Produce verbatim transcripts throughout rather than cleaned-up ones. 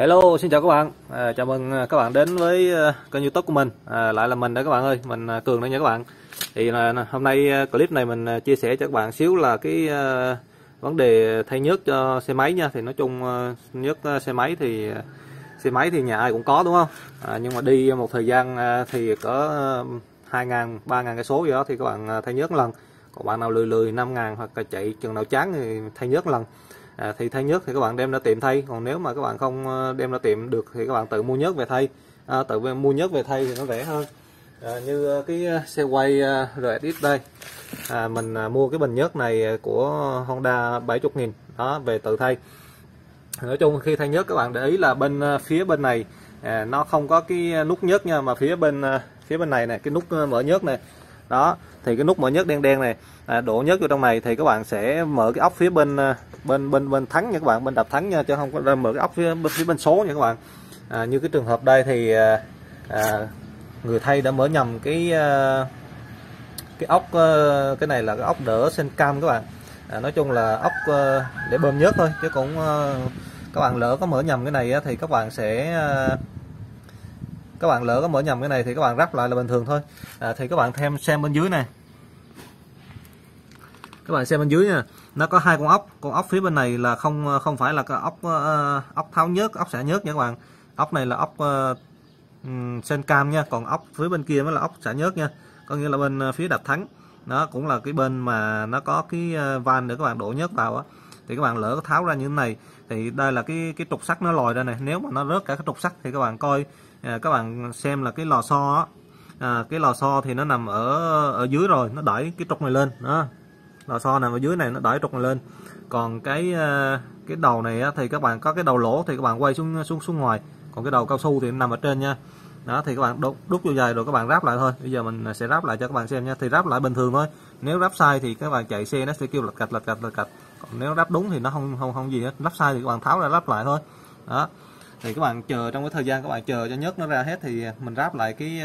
Hello, xin chào các bạn. À, chào mừng các bạn đến với kênh YouTube của mình. À, lại là mình đó các bạn ơi, mình Cường đây nha các bạn. Thì là hôm nay clip này mình chia sẻ cho các bạn xíu là cái uh, vấn đề thay nhớt cho xe máy nha. Thì nói chung uh, nhớt xe máy thì xe máy thì nhà ai cũng có đúng không? À, nhưng mà đi một thời gian uh, thì có hai ngàn, ba ngàn cây số gì đó thì các bạn thay nhớt một lần. Còn bạn nào lười lười năm ngàn hoặc là chạy chừng nào chán thì thay nhớt một lần. À, thì thay nhớt thì các bạn đem ra tiệm thay, còn nếu mà các bạn không đem ra tiệm được thì các bạn tự mua nhớt về thay. À, tự mua nhớt về thay thì nó rẻ hơn. À, như cái xe quay rờ ét ích đây, à, mình mua cái bình nhớt này của Honda bảy mươi nghìn đó về tự thay. Nói chung khi thay nhớt các bạn để ý là bên phía bên này à, nó không có cái nút nhớt nha, mà phía bên phía bên này này cái nút mở nhớt này đó, thì cái nút mở nhớt đen đen này à, đổ nhớt vô trong này thì các bạn sẽ mở cái ốc phía bên bên bên bên thắng nha các bạn, bên đập thắng nha, chứ không có mở cái ốc phía bên, phía bên số nha các bạn. À, như cái trường hợp đây thì à, người thay đã mở nhầm cái cái ốc, cái này là cái ốc đỡ sen cam các bạn. À, nói chung là ốc để bơm nhớt thôi, chứ cũng các bạn lỡ có mở nhầm cái này thì các bạn sẽ các bạn lỡ có mở nhầm cái này thì các bạn ráp lại là bình thường thôi. À, thì các bạn thêm xem bên dưới này, các bạn xem bên dưới nha, nó có hai con ốc, con ốc phía bên này là không không phải là cái ốc ốc tháo nhớt, ốc xả nhớt nha các bạn. Ốc này là ốc uh, sen cam nha, còn ốc phía bên kia mới là ốc xả nhớt nha, có nghĩa là bên phía đạp thắng nó cũng là cái bên mà nó có cái van để các bạn đổ nhớt vào á. Thì các bạn lỡ tháo ra như thế này thì đây là cái cái trục sắt nó lòi ra này, nếu mà nó rớt cả cái trục sắt thì các bạn coi, à, các bạn xem là cái lò xo á, à, cái lò xo thì nó nằm ở ở dưới rồi, nó đẩy cái trục này lên đó, lò xo nằm ở dưới này nó đẩy trục này lên. Còn cái cái đầu này á, thì các bạn có cái đầu lỗ thì các bạn quay xuống xuống xuống ngoài, còn cái đầu cao su thì nó nằm ở trên nha. Đó thì các bạn đúc, đúc vô dài rồi các bạn ráp lại thôi. Bây giờ mình sẽ ráp lại cho các bạn xem nha. Thì ráp lại bình thường thôi. Nếu ráp sai thì các bạn chạy xe nó sẽ kêu lật cạch lật cạch lật cạch. Còn nếu ráp đúng thì nó không không không gì hết. Ráp sai thì các bạn tháo ra ráp lại thôi. Đó. Thì các bạn chờ trong cái thời gian các bạn chờ cho nhớt nó ra hết thì mình ráp lại cái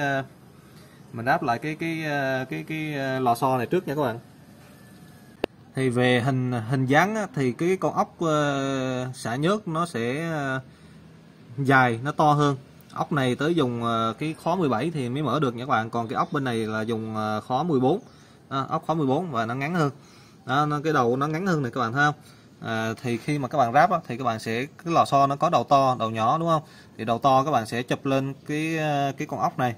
mình ráp lại cái cái cái cái, cái lò xo này trước nha các bạn. Thì về hình hình dáng á, thì cái con ốc uh, xả nhớt nó sẽ uh, dài, nó to hơn. Ốc này tới dùng uh, cái khóa mười bảy thì mới mở được nha các bạn. Còn cái ốc bên này là dùng uh, khóa mười bốn, à, ốc khóa mười bốn và nó ngắn hơn. Đó, nó, cái đầu nó ngắn hơn này các bạn thấy không? À, thì khi mà các bạn ráp á, thì các bạn sẽ cái lò xo nó có đầu to, đầu nhỏ đúng không? Thì đầu to các bạn sẽ chụp lên cái cái con ốc này.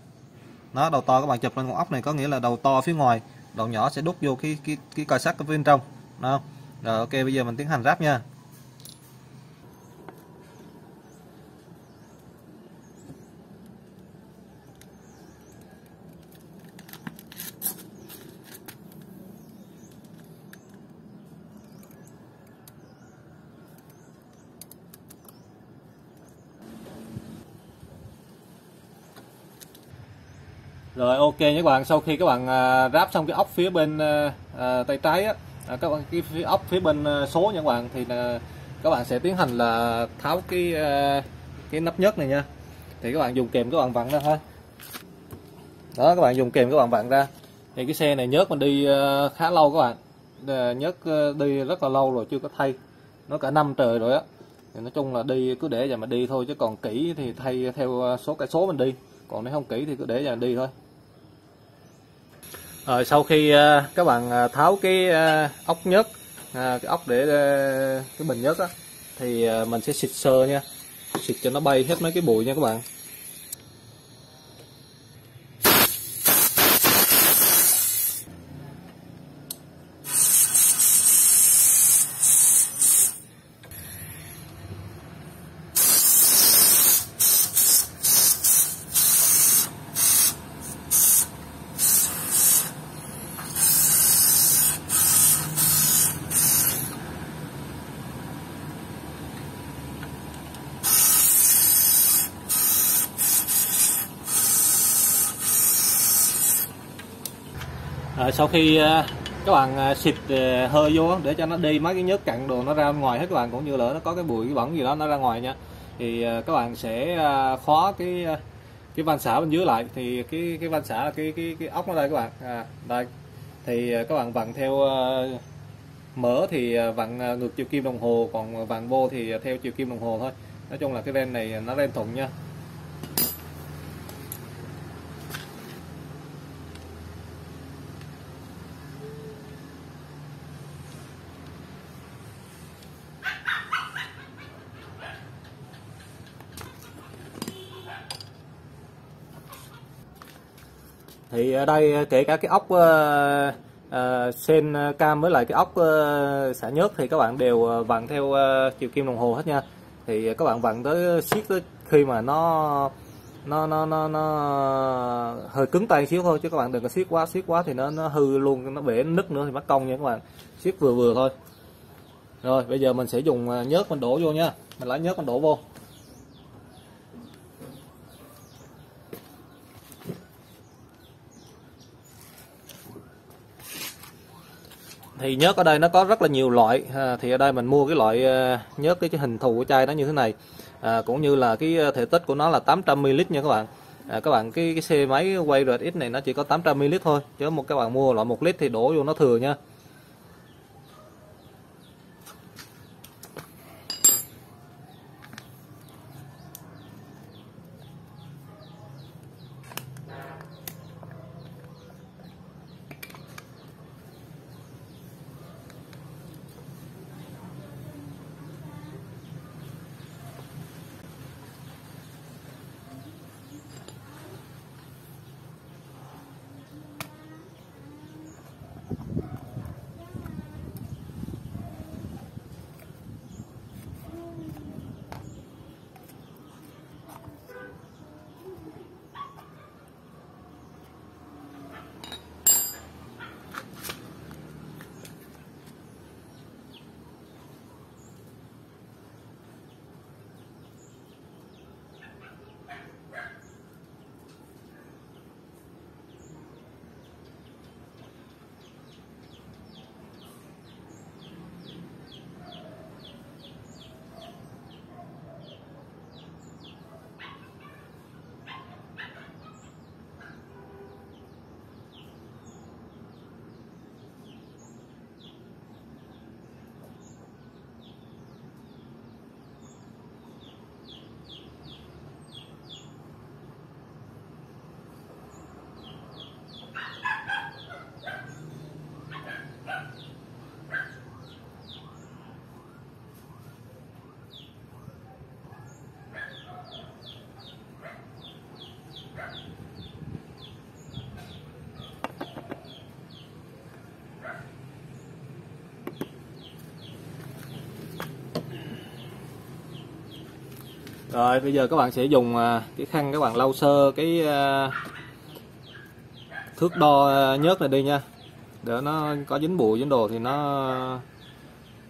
Nó đầu to các bạn chụp lên con ốc này, có nghĩa là đầu to phía ngoài, đầu nhỏ sẽ đút vô cái cái cái còi sắt ở bên trong. Đó. Rồi ok, bây giờ mình tiến hành ráp nha. Rồi ok nhé các bạn, sau khi các bạn à, ráp xong cái ốc phía bên à, tay trái á, à, các bạn cái phía ốc phía bên à, số nha các bạn, thì à, các bạn sẽ tiến hành là tháo cái à, cái nắp nhớt này nha. Thì các bạn dùng kềm các bạn vặn ra thôi. Đó, các bạn dùng kềm các bạn vặn ra. Thì cái xe này nhớt mình đi à, khá lâu các bạn. À, nhớt à, đi rất là lâu rồi chưa có thay. Nó cả năm trời rồi á. Thì nói chung là đi cứ để vậy mà đi thôi, chứ còn kỹ thì thay theo số cái số mình đi. Còn nếu không kỹ thì cứ để vậy đi thôi. Rồi sau khi uh, các bạn uh, tháo cái uh, ốc nhớt, uh, cái ốc để uh, cái bình nhớt á, thì uh, mình sẽ xịt sơ nha, xịt cho nó bay hết mấy cái bụi nha các bạn. À, sau khi uh, các bạn uh, xịt uh, hơi vô để cho nó đi mấy cái nhớt cặn đồ nó ra ngoài hết các bạn, cũng như là nó có cái bụi cái bẩn gì đó nó ra ngoài nha. Thì uh, các bạn sẽ uh, khóa cái uh, cái van xả bên dưới lại. Thì cái cái van xả là cái cái cái ốc nó đây các bạn. À, đây. Thì uh, các bạn vặn theo uh, mở thì uh, vặn uh, ngược chiều kim đồng hồ, còn vặn vô thì uh, theo chiều kim đồng hồ thôi. Nói chung là cái ren này nó ren thùng nha. Thì ở đây kể cả cái ốc sen uh, uh, cam với lại cái ốc uh, xả nhớt thì các bạn đều vặn theo uh, chiều kim đồng hồ hết nha. Thì các bạn vặn tới siết tới khi mà nó nó nó nó, nó hơi cứng tay xíu thôi, chứ các bạn đừng có siết quá, siết quá thì nó nó hư luôn, nó bể nứt nữa thì mất công nha các bạn. Siết vừa vừa thôi. Rồi bây giờ mình sẽ dùng nhớt mình đổ vô nha. Mình lấy nhớt mình đổ vô. Thì nhớt ở đây nó có rất là nhiều loại, à, thì ở đây mình mua cái loại nhớt cái hình thù của chai nó như thế này, à, cũng như là cái thể tích của nó là tám trăm mi li lít nha các bạn. À, các bạn cái, cái xe máy quay rờ ét ích này nó chỉ có tám trăm mi li lít thôi, chứ một các bạn mua loại một lít thì đổ vô nó thừa nha. Rồi bây giờ các bạn sẽ dùng cái khăn các bạn lau sơ cái thước đo nhớt này đi nha, để nó có dính bụi dính đồ thì nó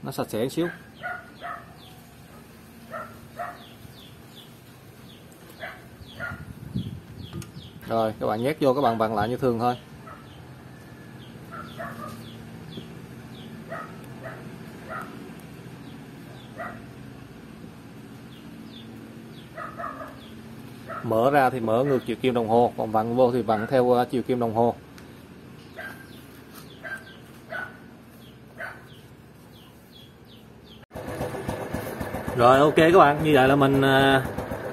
nó sạch sẽ một xíu. Rồi các bạn nhét vô, các bạn vặn lại như thường thôi. Mở ra thì mở ngược chiều kim đồng hồ, còn vặn vô thì vặn theo chiều kim đồng hồ. Rồi ok các bạn, như vậy là mình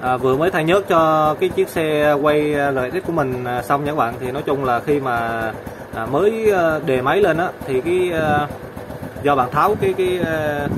à, vừa mới thay nhớt cho cái chiếc xe quay rờ ét ích của mình à, xong nha các bạn. Thì nói chung là khi mà à, mới đề máy lên á thì cái à, do bạn tháo cái cái à,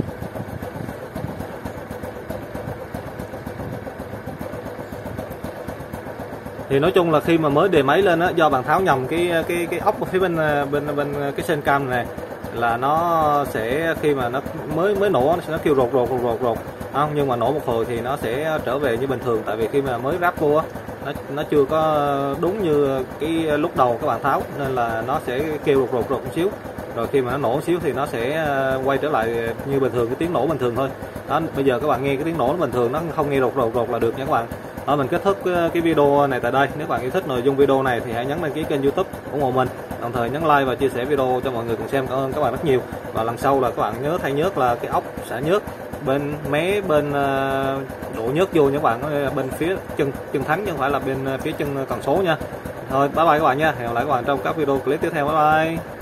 thì nói chung là khi mà mới đề máy lên á, do bạn tháo nhầm cái cái cái ốc phía bên bên bên cái sên cam này, là nó sẽ khi mà nó mới mới nổ nó sẽ nó kêu rột rột rột rột rột không, nhưng mà nổ một hồi thì nó sẽ trở về như bình thường, tại vì khi mà mới ráp vô á nó nó chưa có đúng như cái lúc đầu các bạn tháo, nên là nó sẽ kêu rột rột rột một xíu. Rồi khi mà nó nổ một xíu thì nó sẽ quay trở lại như bình thường, cái tiếng nổ bình thường thôi đó. Bây giờ các bạn nghe cái tiếng nổ nó bình thường, nó không nghe rột rột rột là được nha các bạn. Đó, mình kết thúc cái video này tại đây. Nếu bạn yêu thích nội dung video này thì hãy nhấn đăng ký kênh YouTube ủng hộ mình, đồng thời nhấn like và chia sẻ video cho mọi người cùng xem. Cảm ơn các bạn rất nhiều. Và lần sau là các bạn nhớ thay nhớt là cái ốc xả nhớt bên mé bên đổ nhớt vô nha các bạn, bên phía chân chân thắng chứ không phải là bên phía chân cần số nha. Thôi bye bye các bạn nha, hẹn gặp lại các bạn trong các video clip tiếp theo. Bye bye.